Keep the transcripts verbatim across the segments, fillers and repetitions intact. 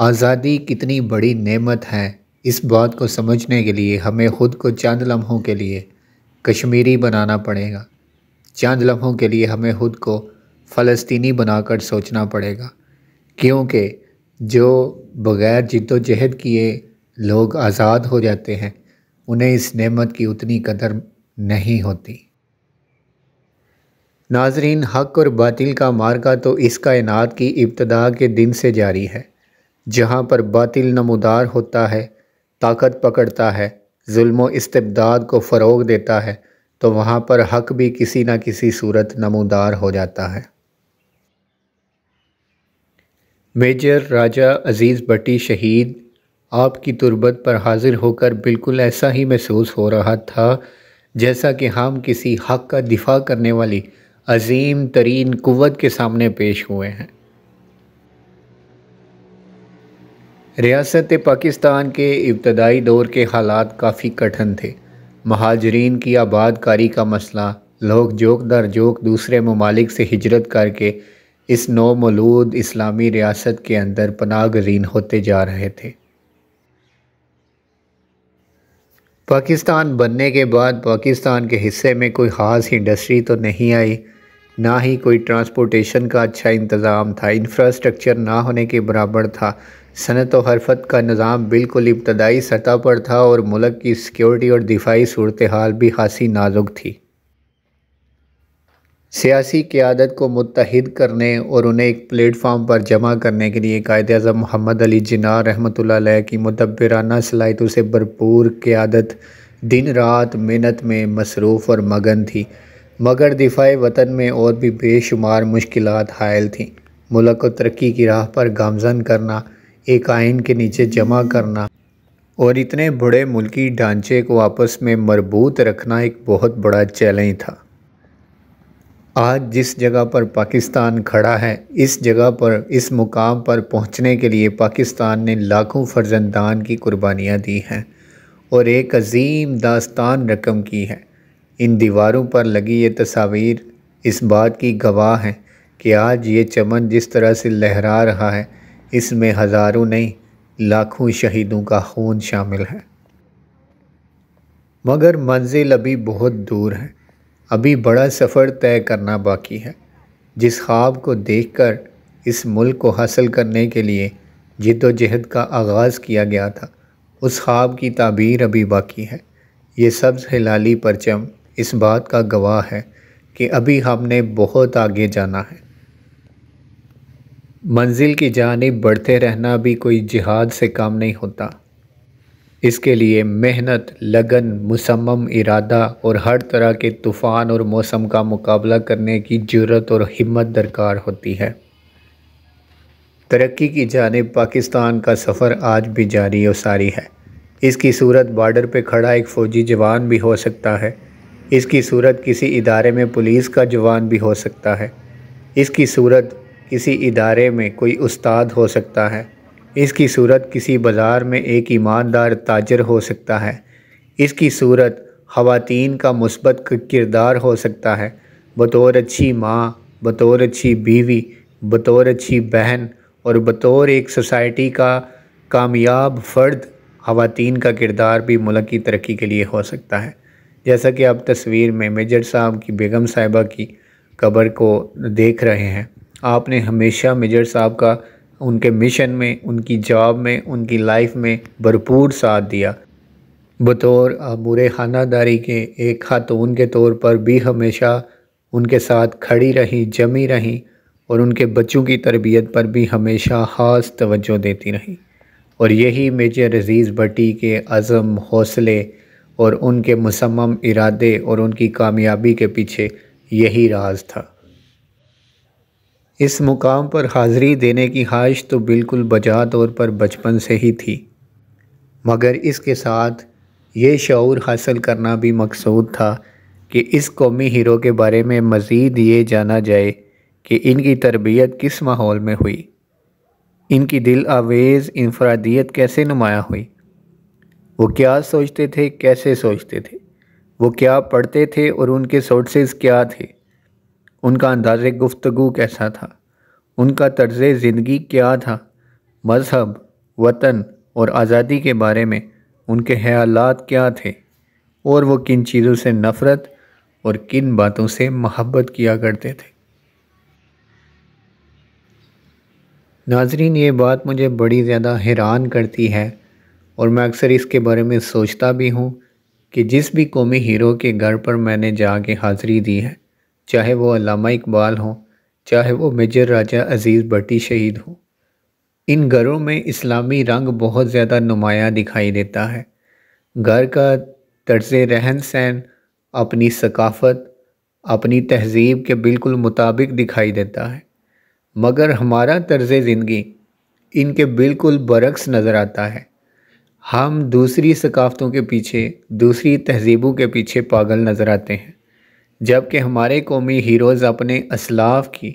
आज़ादी कितनी बड़ी नेमत है, इस बात को समझने के लिए हमें ख़ुद को चंद लम्हों के लिए कश्मीरी बनाना पड़ेगा। चंद लम्हों के लिए हमें ख़ुद को फ़लस्तीनी बनाकर सोचना पड़ेगा, क्योंकि जो बग़ैर जिद्दोजहद किए लोग आज़ाद हो जाते हैं उन्हें इस नेमत की उतनी कदर नहीं होती। नाजरीन, हक़ और बातिल का मार्का तो इस कायनात की इब्तदा के दिन से जारी है। जहाँ पर बातिल नमोदार होता है, ताकत पकड़ता है, जुल्म व इस्तिबदाद को फ़रोग देता है, तो वहाँ पर हक़ भी किसी न किसी सूरत नमोदार हो जाता है। मेजर राजा अज़ीज़ भट्टी शहीद आपकी तुरबत पर हाजिर होकर बिल्कुल ऐसा ही महसूस हो रहा था जैसा कि हम किसी हक़ का दिफा करने वाली अजीम तरीन कुव्वत के सामने पेश हुए हैं। रियासत पाकिस्तान के इब्तदाई दौर के हालात काफ़ी कठिन थे। महाजरीन की आबादकारी का मसला, लोग जोक दर जोक दूसरे ममालिक से हिजरत करके इस नौमौलूद इस्लामी रियासत के अंदर पनाहगज़ीन होते जा रहे थे। पाकिस्तान बनने के बाद पाकिस्तान के हिस्से में कोई ख़ास इंडस्ट्री तो नहीं आई, ना ही कोई ट्रांसपोर्टेशन का अच्छा इंतज़ाम था, इंफ्रास्ट्रक्चर ना होने के बराबर था, सनत और हरफत का निज़ाम बिल्कुल इब्तदाई सतह पर था और मुल्क की सिक्योरिटी और दिफाई सूरत हाल भी खासी नाजुक थी। सियासी क़ियादत को मुत्तहिद करने और उन्हें एक प्लेटफार्म पर जमा करने के लिए कायदे आज़म मुहम्मद अली जिन्ना रहमतुल्लाह अलैह की मुदब्बिराना सलाहियतों से भरपूर क़ियादत दिन रात मेहनत में मसरूफ़ और मगन थी, मगर दिफाए वतन में और भी बेशुमार मुश्किलात हायल थीं। मुल्क को तरक्की की राह पर गामज़न करना, एक आइन के नीचे जमा करना और इतने बड़े मुल्की ढांचे को आपस में मरबूत रखना एक बहुत बड़ा चैलेंज था। आज जिस जगह पर पाकिस्तान खड़ा है, इस जगह पर, इस मुकाम पर पहुंचने के लिए पाकिस्तान ने लाखों फर्जंदान की कुर्बानियाँ दी हैं और एक अजीम दास्तान रकम की है। इन दीवारों पर लगी ये तस्वीर इस बात की गवाह हैं कि आज ये चमन जिस तरह से लहरा रहा है, इसमें हज़ारों नहीं लाखों शहीदों का खून शामिल है। मगर मंजिल अभी बहुत दूर है, अभी बड़ा सफ़र तय करना बाकी है। जिस ख्वाब को देखकर इस मुल्क को हासिल करने के लिए जिद्दोजहद का आगाज़ किया गया था, उस ख्वाब की ताबीर अभी बाकी है। ये सब्ज़ हिलाली परचम इस बात का गवाह है कि अभी हमने बहुत आगे जाना है। मंजिल की जानिब बढ़ते रहना भी कोई जिहाद से काम नहीं होता। इसके लिए मेहनत, लगन, मुसम्मम इरादा और हर तरह के तूफ़ान और मौसम का मुकाबला करने की जुर्रत और हिम्मत दरकार होती है। तरक्की की जानिब पाकिस्तान का सफ़र आज भी जारी और सारी है। इसकी सूरत बॉर्डर पे खड़ा एक फ़ौजी जवान भी हो सकता है, इसकी सूरत किसी इदारे में पुलिस का जवान भी हो सकता है, इसकी सूरत किसी इदारे में कोई उस्ताद हो सकता है, इसकी सूरत किसी बाज़ार में एक ईमानदार ताजर हो सकता है, इसकी सूरत ख़वातीन का मुस्बत किरदार हो सकता है, बतौर अच्छी माँ, बतौर अच्छी बीवी, बतौर अच्छी बहन और बतौर एक सोसाइटी का कामयाब फ़र्द ख़वातीन का किरदार भी मुल्क की तरक्की के लिए हो सकता है। जैसा कि आप तस्वीर में मेजर साहब की बेगम साहिबा की कब्र को देख रहे हैं, आपने हमेशा मेजर साहब का उनके मिशन में, उनकी जॉब में, उनकी लाइफ में भरपूर साथ दिया। बतौर आबूरे खानादारी के एक खातून के तौर पर भी हमेशा उनके साथ खड़ी रहीं, जमी रहीं और उनके बच्चों की तरबियत पर भी हमेशा ख़ास तवज्जो देती रहीं। और यही मेजर अज़ीज़ भट्टी के अज़म, हौसले और उनके मुसम्मम इरादे और उनकी कामयाबी के पीछे यही राज था। इस मुकाम पर हाज़री देने की ख्वाहिश तो बिल्कुल बजा तौर पर बचपन से ही थी, मगर इसके साथ ये शऊर हासिल करना भी मकसूद था कि इस कौमी हीरो के बारे में मज़ीद ये जाना जाए कि इनकी तरबियत किस माहौल में हुई, इनकी दिल आवेज़ इंफरादियत कैसे नुमाया हुई, वो क्या सोचते थे, कैसे सोचते थे, वो क्या पढ़ते थे और उनके सोर्सेज क्या थे, उनका अंदाज़े गुफ्तगू कैसा था, उनका तर्ज़ ज़िंदगी क्या था, मज़हब, वतन और आज़ादी के बारे में उनके ख्यालात क्या थे और वो किन चीज़ों से नफ़रत और किन बातों से महब्बत किया करते थे। नाजरीन, ये बात मुझे बड़ी ज़्यादा हैरान करती है और मैं अक्सर इसके बारे में सोचता भी हूँ कि जिस भी कौमी हीरो के घर पर मैंने जाके हाज़री दी है, चाहे वो अल्लामा इकबाल हों, चाहे वो मेजर राजा अज़ीज़ भट्टी शहीद हों, इन घरों में इस्लामी रंग बहुत ज़्यादा नुमाया दिखाई देता है। घर का तर्ज़ रहन सहन अपनी सकाफ़त, अपनी तहज़ीब के बिल्कुल मुताबिक दिखाई देता है, मगर हमारा तर्ज़ ज़िंदगी इनके बिल्कुल बरक्स नज़र आता है। हम दूसरी सकाफ़तों के पीछे, दूसरी तहज़ीबों के पीछे पागल नज़र आते हैं, जबकि हमारे कौमी हीरोज़ अपने असलाफ़ की,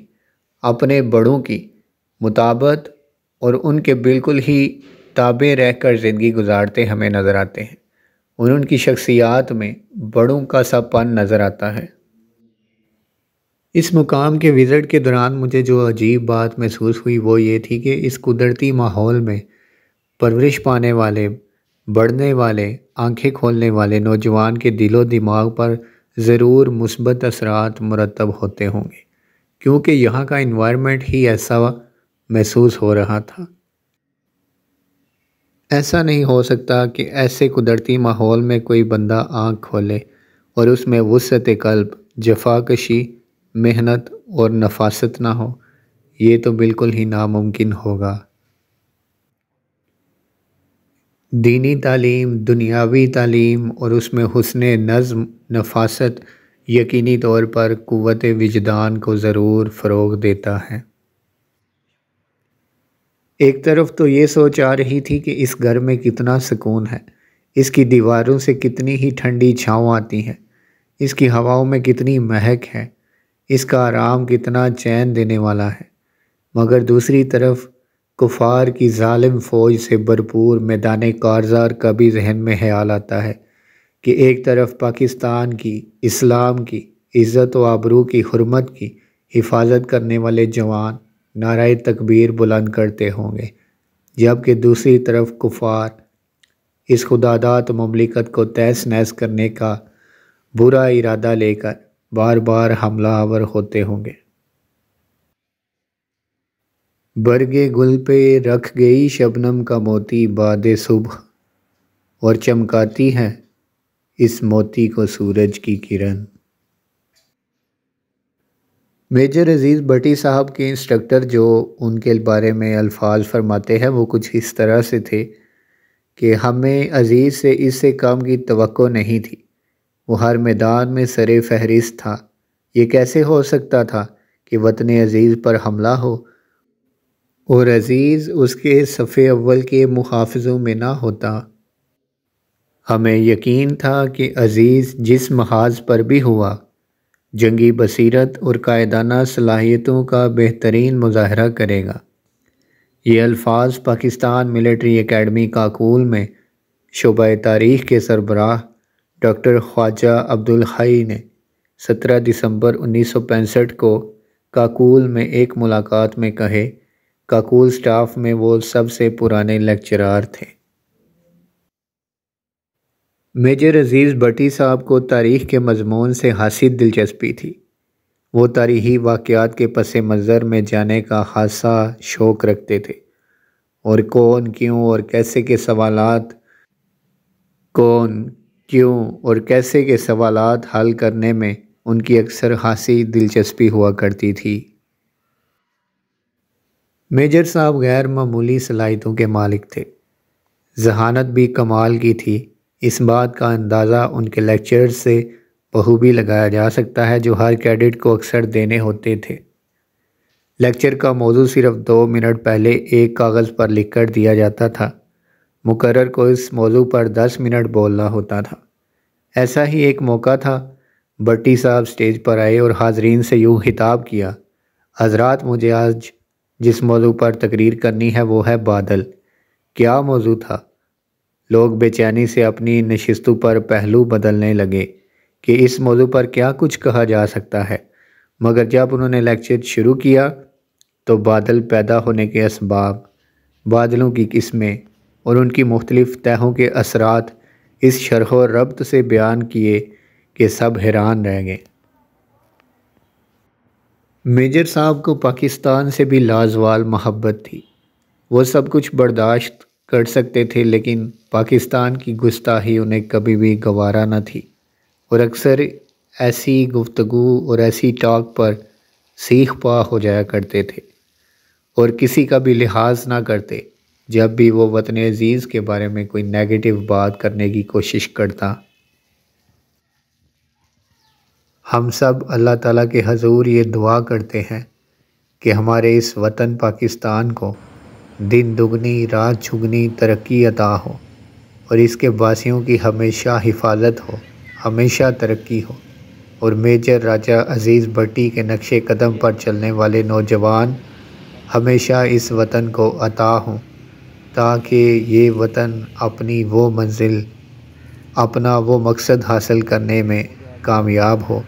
अपने बड़ों की मुताबत और उनके बिल्कुल ही ताबे रहकर ज़िंदगी गुजारते हमें नज़र आते हैं और उनकी शख्सियात में बड़ों का सापन नज़र आता है। इस मुकाम के विज़िट के दौरान मुझे जो अजीब बात महसूस हुई वो ये थी कि इस कुदरती माहौल में परवरिश पाने वाले, बढ़ने वाले, आंखें खोलने वाले नौजवान के दिलो दिमाग पर ज़रूर मुस्बत असरात मुरतब होते होंगे, क्योंकि यहाँ का इन्वायरमेंट ही ऐसा महसूस हो रहा था। ऐसा नहीं हो सकता कि ऐसे कुदरती माहौल में कोई बंदा आँख खोले और उसमें वसअत कल्ब, जफाकशी, मेहनत और नफासत ना हो। ये तो बिल्कुल ही नामुमकिन होगा। दीनी तालीम, दुनियावी तालीम और उसमें हुस्ने नज़म, नफासत यकीनी तौर पर कुव्वत विजदान को ज़रूर फ़रोग़ देता है। एक तरफ़ तो ये सोच आ रही थी कि इस घर में कितना सुकून है, इसकी दीवारों से कितनी ही ठंडी छाँव आती है, इसकी हवाओं में कितनी महक है, इसका आराम कितना चैन देने वाला है, मगर दूसरी तरफ कुफार की जालिम फ़ौज से भरपूर मैदान कारज़ार का भी जहन में ख्याल आता है कि एक तरफ पाकिस्तान की, इस्लाम की, इज़्ज़त व आबरू की हुर्मत की हिफाजत करने वाले जवान नाराए तकबीर बुलंद करते होंगे, जबकि दूसरी तरफ कुफार इस खुदादात ममलिकत को तहस नहस करने का बुरा इरादा लेकर बार बार हमला आवर होते होंगे। बरगे गुल पे रख गई शबनम का मोती बादे सुबह, और चमकाती है इस मोती को सूरज की किरण। मेजर अज़ीज़ भट्टी साहब के इंस्ट्रक्टर जो उनके बारे में अल्फाज फरमाते हैं वो कुछ इस तरह से थे कि हमें अज़ीज़ से इससे कम की तवक्को नहीं थी, वो हर मैदान में सरे फहरिस्त था। ये कैसे हो सकता था कि वतन अज़ीज़ पर हमला हो और अज़ीज़ उसके सफ़े अव्वल के मुहाफ़िज़ों में ना होता। हमें यकीन था कि अज़ीज़ जिस महाज पर भी हुआ, जंगी बसीरत और कायदाना सलाहियतों का बेहतरीन मुजाहरा करेगा। ये अल्फाज पाकिस्तान मिलिट्री अकेडमी काकुल में शोबा तारीख़ के सरबराह डॉक्टर ख्वाजा अब्दुल हई ने सत्रह दिसंबर उन्नीस सौ पैंसठ को काकुल में एक मुलाकात में कहे। काकुल स्टाफ में वो सबसे पुराने लेक्चरार थे। मेजर अज़ीज़ भट्टी साहब को तारीख़ के मजमून से हासिल दिलचस्पी थी। वो तारीख़ी वाक़यात के पस मंज़र में जाने का खासा शौक़ रखते थे और कौन, क्यों और कैसे के सवालात कौन क्यों और कैसे के सवालात हल करने में उनकी अक्सर खासी दिलचस्पी हुआ करती थी। मेजर साहब गैर मामूली सलाहियतों के मालिक थे, जहानत भी कमाल की थी। इस बात का अंदाज़ा उनके लेक्चर्स से बखूबी लगाया जा सकता है जो हर कैडेट को अक्सर देने होते थे। लेक्चर का मौजू सिर्फ दो मिनट पहले एक कागज़ पर लिख कर दिया जाता था। मुकर्रर को इस मौजू पर दस मिनट बोलना होता था। ऐसा ही एक मौका था। भट्टी साहब स्टेज पर आए और हाजरीन से यूँ खिताब किया, हजरात मुझे आज जिस मौजू पर तकरीर करनी है वो है बादल। क्या मौजू था। लोग बेचैनी से अपनी नशिस्तों पर पहलू बदलने लगे कि इस मौजू पर क्या कुछ कहा जा सकता है, मगर जब उन्होंने लेक्चर शुरू किया तो बादल पैदा होने के असबाब, बादलों की किस्में और उनकी मुख्तलिफ़ तहों के असरात इस शरह और रब्त से बयान किए कि सब हैरान रह गए। मेजर साहब को पाकिस्तान से भी लाजवाल मोहब्बत थी। वो सब कुछ बर्दाश्त कर सकते थे, लेकिन पाकिस्तान की गुस्ताही उन्हें कभी भी गवारा न थी और अक्सर ऐसी गुफ्तगू और ऐसी टॉक पर सीख पा हो जाया करते थे और किसी का भी लिहाज ना करते जब भी वो वतन अजीज़ के बारे में कोई नेगेटिव बात करने की कोशिश करता। हम सब अल्लाह ताला के हजूर ये दुआ करते हैं कि हमारे इस वतन पाकिस्तान को दिन दुगनी रात छुगनी तरक्की अता हो और इसके वासियों की हमेशा हिफाजत हो, हमेशा तरक्की हो और मेजर राजा अज़ीज़ भट्टी के नक्शे कदम पर चलने वाले नौजवान हमेशा इस वतन को अता हों ताकि ये वतन अपनी वो मंजिल, अपना वो मकसद हासिल करने में कामयाब हो